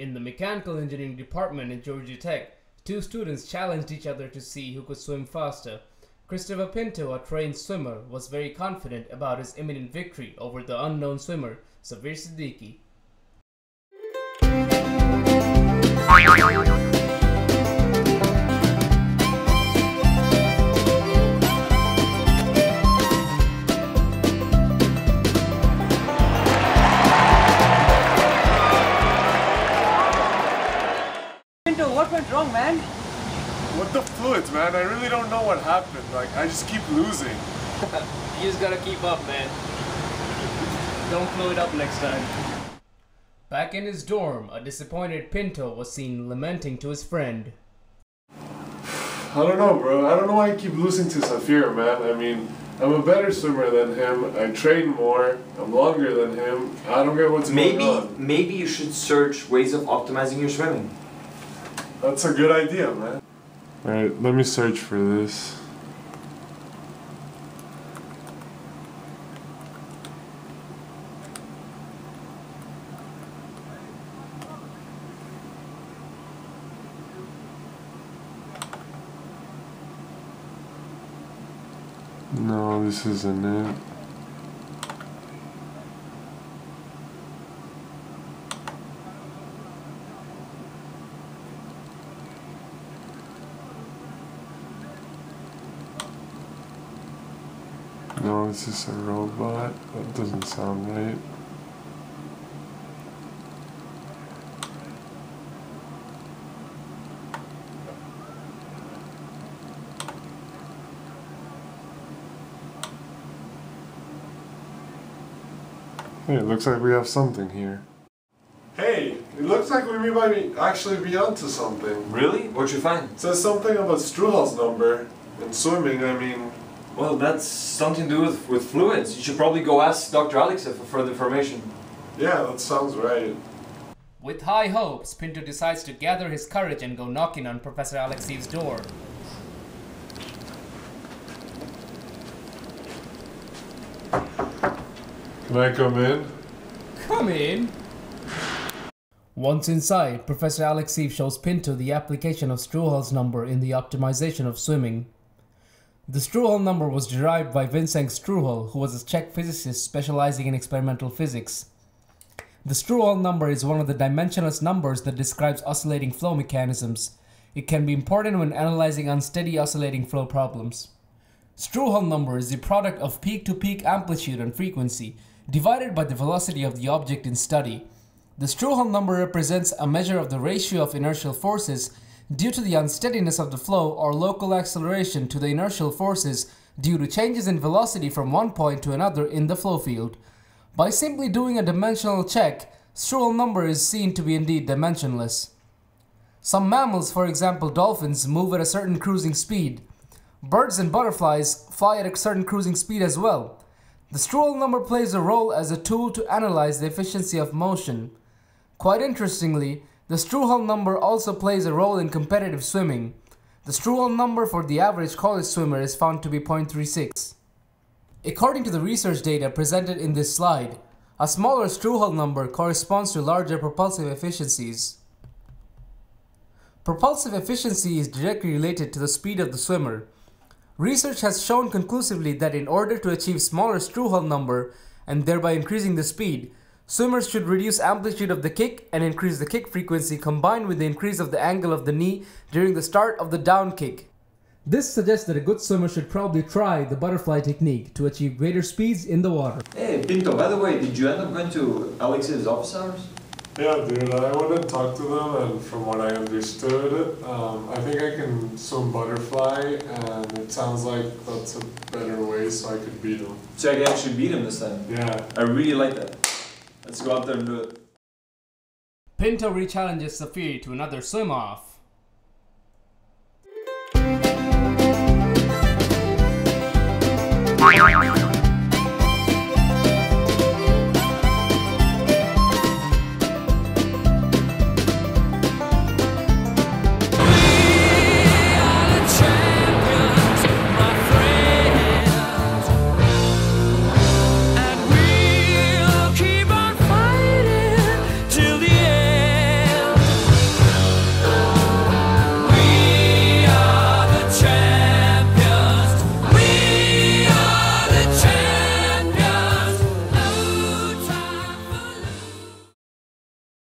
In the Mechanical Engineering Department at Georgia Tech, two students challenged each other to see who could swim faster. Christopher Pinto, a trained swimmer, was very confident about his imminent victory over the unknown swimmer, Savir Siddiqui. What went wrong, man? What the fluids, man? I really don't know what happened. Like, I just keep losing. You just gotta keep up, man. Don't blow it up next time. Back in his dorm, a disappointed Pinto was seen lamenting to his friend. I don't know, bro. I don't know why I keep losing to Safira, man. I mean, I'm a better swimmer than him. I train more. I'm longer than him. I don't get what's going on. Maybe you should search ways of optimizing your swimming. That's a good idea, man. Alright, let me search for this. No, this isn't it. No, it's just a robot. That doesn't sound right. Hey, it looks like we have something here. Hey, it looks like we might actually be onto something. Really? What'd you find? It says something about Strouhal's number. And swimming, I mean... Well, that's something to do with fluids. You should probably go ask Dr. Alexeev for further information. Yeah, that sounds right. With high hopes, Pinto decides to gather his courage and go knocking on Professor Alexeev's door. Can I come in? Come in? Once inside, Professor Alexeev shows Pinto the application of Strouhal's number in the optimization of swimming. The Strouhal number was derived by Vincenc Strouhal, who was a Czech physicist specializing in experimental physics. The Strouhal number is one of the dimensionless numbers that describes oscillating flow mechanisms. It can be important when analyzing unsteady oscillating flow problems. Strouhal number is the product of peak-to-peak amplitude and frequency, divided by the velocity of the object in study. The Strouhal number represents a measure of the ratio of inertial forces due to the unsteadiness of the flow or local acceleration to the inertial forces due to changes in velocity from one point to another in the flow field. By simply doing a dimensional check, Strouhal number is seen to be indeed dimensionless. Some mammals, for example dolphins, move at a certain cruising speed. Birds and butterflies fly at a certain cruising speed as well. The Strouhal number plays a role as a tool to analyze the efficiency of motion. Quite interestingly, the Strouhal number also plays a role in competitive swimming. The Strouhal number for the average college swimmer is found to be 0.36. According to the research data presented in this slide, a smaller Strouhal number corresponds to larger propulsive efficiencies. Propulsive efficiency is directly related to the speed of the swimmer. Research has shown conclusively that in order to achieve smaller Strouhal number and thereby increasing the speed, swimmers should reduce amplitude of the kick and increase the kick frequency combined with the increase of the angle of the knee during the start of the down kick. This suggests that a good swimmer should probably try the butterfly technique to achieve greater speeds in the water. Hey Pinto, by the way, did you end up going to Alex's office hours? Yeah dude, I went and talked to them, and from what I understood, I think I can swim butterfly, and it sounds like that's a better way, so I could beat him. So I can actually beat him this time? Yeah. I really like that. Let's go out there and do it. Pinto re-challenges Safir to another swim-off.